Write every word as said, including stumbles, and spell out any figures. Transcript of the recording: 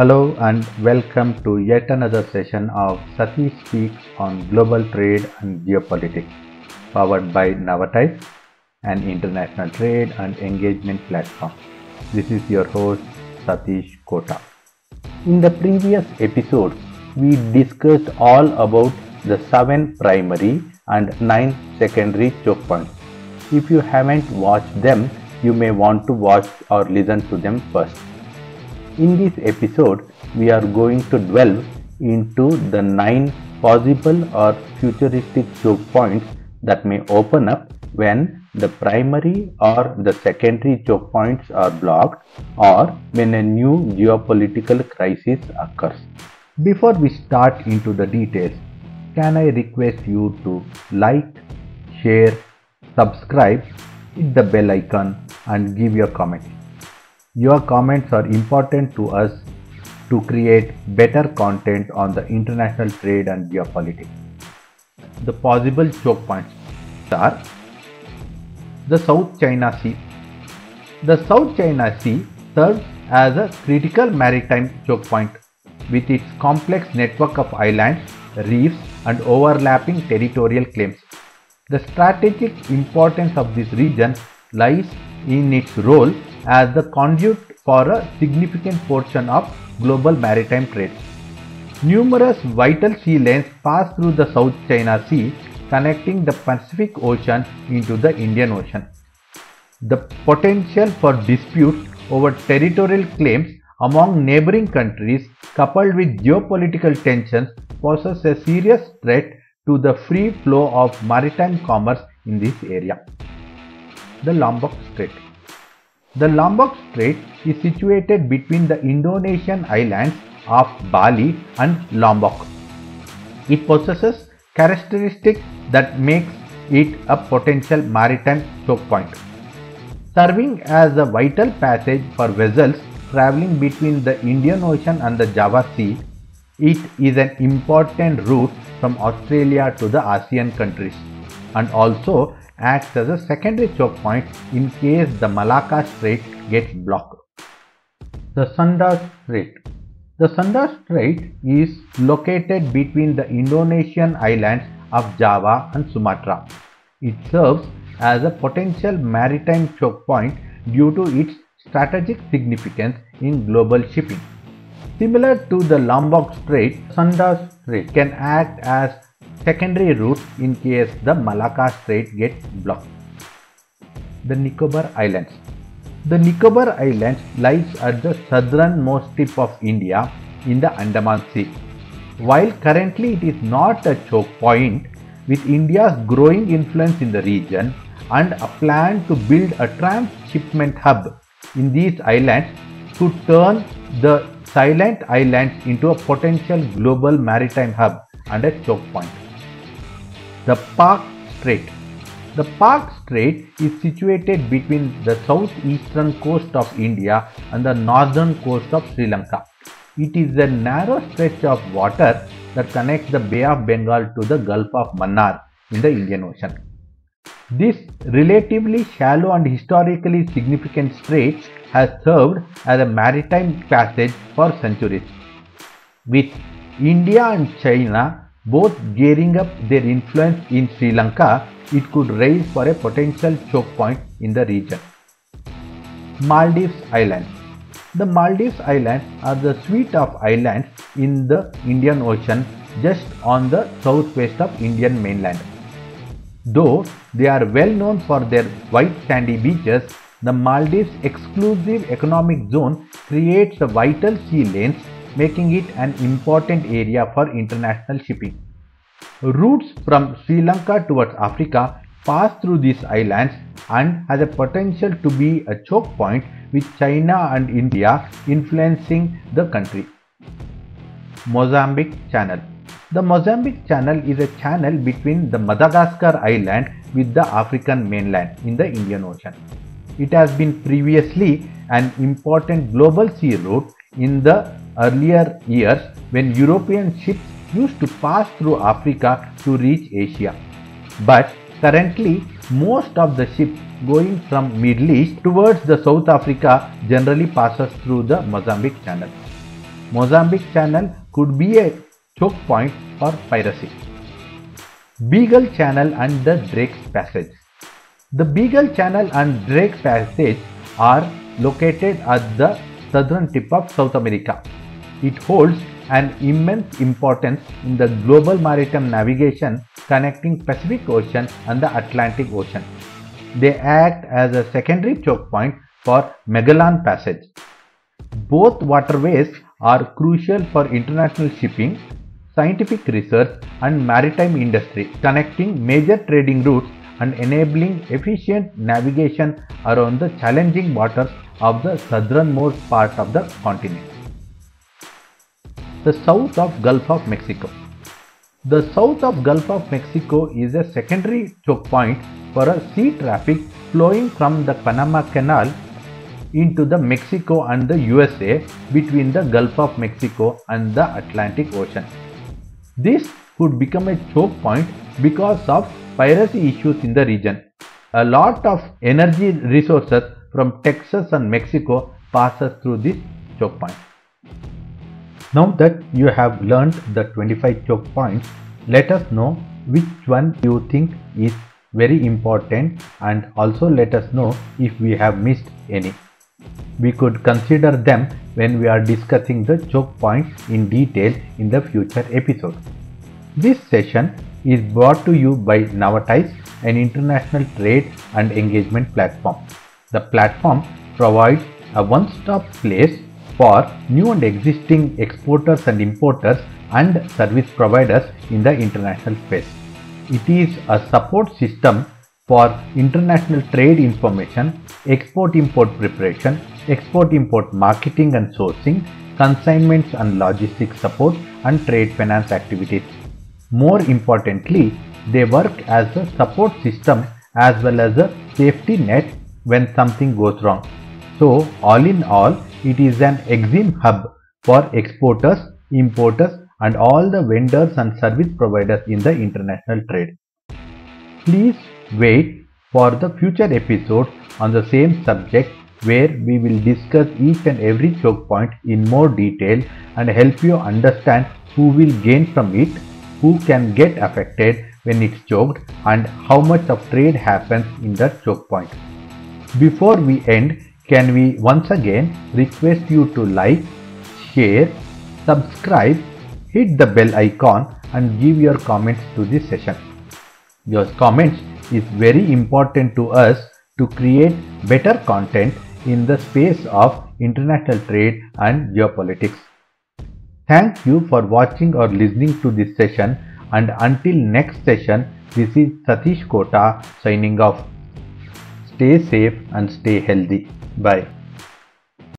Hello and welcome to yet another session of Satish Speaks on Global Trade and Geopolitics, powered by Navatis, an international trade and engagement platform. This is your host Satish Kota. In the previous episodes, we discussed all about the seven primary and nine secondary choke points. If you haven't watched them, you may want to watch or listen to them first. In this episode, we are going to delve into the nine possible or futuristic choke points that may open up when the primary or the secondary choke points are blocked or when a new geopolitical crisis occurs. Before we start into the details, can I request you to like, share, subscribe, hit the bell icon and give your comments. Your comments are important to us to create better content on the international trade and geopolitics. The possible choke points are the South China Sea. The South China Sea serves as a critical maritime choke point with its complex network of islands, reefs, and overlapping territorial claims. The strategic importance of this region lies in its role as the conduit for a significant portion of global maritime trade. Numerous vital sea lanes pass through the South China Sea, connecting the Pacific Ocean into the Indian Ocean. The potential for disputes over territorial claims among neighboring countries, coupled with geopolitical tensions, poses a serious threat to the free flow of maritime commerce in this area. The Lombok Strait. The Lombok Strait is situated between the Indonesian islands of Bali and Lombok. It possesses characteristics that makes it a potential maritime choke point, serving as a vital passage for vessels traveling between the Indian Ocean and the Java Sea. It is an important route from Australia to the ASEAN countries and also acts as a secondary choke point in case the Malacca Strait gets blocked. The Sunda Strait. The Sunda Strait is located between the Indonesian islands of Java and Sumatra. It serves as a potential maritime choke point due to its strategic significance in global shipping. Similar to the Lombok Strait, Sunda Strait can act as secondary route in case the Malacca Strait gets blocked. The Nicobar Islands. The Nicobar Islands lies at the southernmost tip of India in the Andaman Sea. While currently it is not a choke point, with India's growing influence in the region and a plan to build a transshipment hub in these islands could turn the silent islands into a potential global maritime hub and a choke point. The Palk Strait. The Palk Strait is situated between the southeastern coast of India and the northern coast of Sri Lanka. It is a narrow stretch of water that connects the Bay of Bengal to the Gulf of Mannar in the Indian Ocean. This relatively shallow and historically significant strait has served as a maritime passage for centuries, with India and China both gearing up their influence in Sri Lanka. It could raise for a potential choke point in the region. Maldives Islands. The Maldives Islands are the suite of islands in the Indian Ocean just on the southwest of Indian mainland. Though they are well known for their white sandy beaches, the Maldives' exclusive economic zone creates a vital sea lanes, making it an important area for international shipping. Routes from Sri Lanka towards Africa pass through these islands and has a potential to be a choke point, with China and India influencing the country. Mozambique Channel. The Mozambique Channel is a channel between the Madagascar island with the African mainland in the Indian Ocean. It has been previously an important global sea route in the earlier years when European ships used to pass through Africa to reach Asia. But currently, most of the ships going from Middle East towards the South Africa generally passes through the Mozambique Channel. Mozambique Channel could be a choke point for piracy. Beagle Channel and the Drakes Passage. The Beagle Channel and Drakes Passage are located at the southern tip of South America. It holds an immense importance in the global maritime navigation connecting Pacific Ocean and the Atlantic Ocean. They act as a secondary choke point for Magellan Passage. Both waterways are crucial for international shipping, scientific research and maritime industry, connecting major trading routes and enabling efficient navigation around the challenging waters of the southernmost part of the continent. The South of Gulf of Mexico. The South of Gulf of Mexico is a secondary choke point for a sea traffic flowing from the Panama Canal into the Mexico and the U S A between the Gulf of Mexico and the Atlantic Ocean. This could become a choke point because of piracy issues in the region. A lot of energy resources from Texas and Mexico passes through this choke point. Now that you have learned the twenty-five choke points, let us know which one you think is very important, and also let us know if we have missed any. We could consider them when we are discussing the choke points in detail in the future episode. This session is brought to you by Navatis, an international trade and engagement platform. The platform provides a one-stop place for new and existing exporters and importers and service providers in the international space. It is a support system for international trade information, export-import preparation, export-import marketing and sourcing, consignments and logistics support, and trade finance activities. More importantly, they work as a support system as well as a safety net when something goes wrong. So, all in all, it is an Exim hub for exporters, importers, and all the vendors and service providers in the international trade. Please wait for the future episodes on the same subject, where we will discuss each and every choke point in more detail and help you understand who will gain from it, who can get affected when it's choked, and how much of trade happens in that choke point. Before we end, can we once again request you to like, share, subscribe, hit the bell icon and give your comments to this session. Your comments is very important to us to create better content in the space of international trade and geopolitics. Thank you for watching or listening to this session, and until next session, this is Satish Kota signing off. Stay safe and stay healthy. Bye.